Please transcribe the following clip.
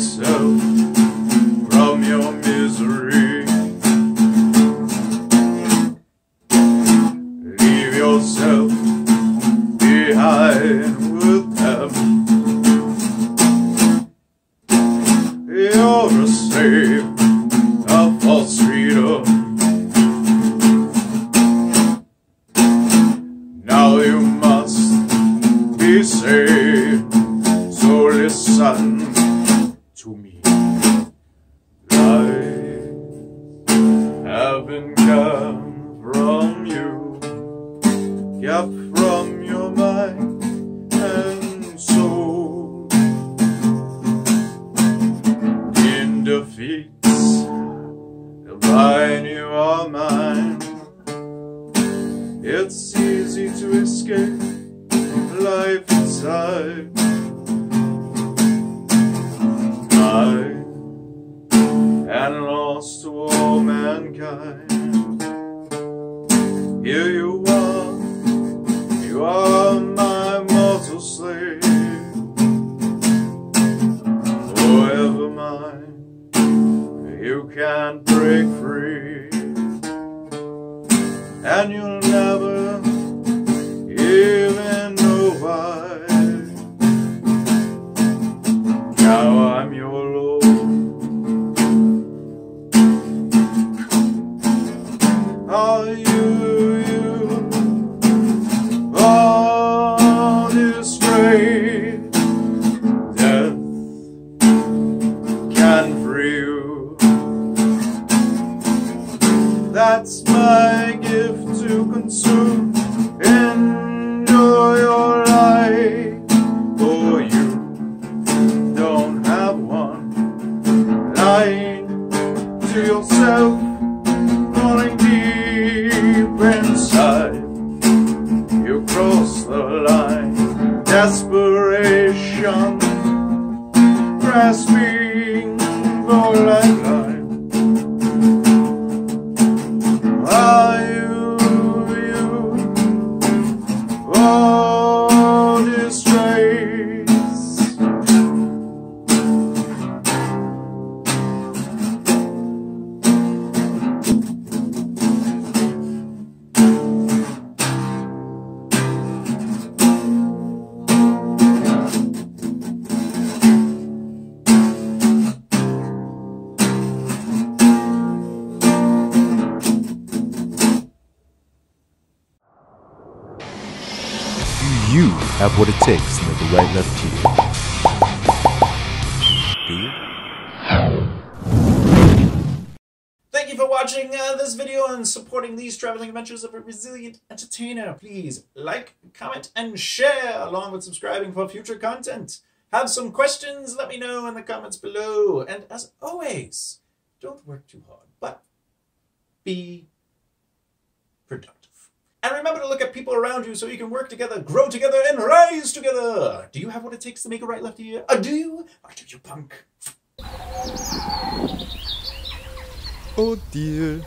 yourself from your misery. Leave yourself behind with them. You're a slave of false freedom. Now you must be saved. So listen to me. Lies haven't come from you, kept from your mind and soul. In defeats, the blind you are mine. It's easy to escape life inside. And lost to all mankind. Here you are my mortal slave, forever mine. You can't break free, and you'll never even know why. Now I'm your That's my gift to consume. Enjoy your life, for you don't have one. Lying to yourself, falling deep inside. You cross the line, desperation, grasping for lifeline. You have what it takes to make a right left here. Do you? Thank you for watching this video and supporting these traveling adventures of a resilient entertainer. Please like, comment, and share, along with subscribing for future content. Have some questions? Let me know in the comments below. And as always, don't work too hard, but be productive. And remember to look at people around you so you can work together, grow together, and rise together! Do you have what it takes to make a right left here? Do you? Or do you, punk? Oh dear.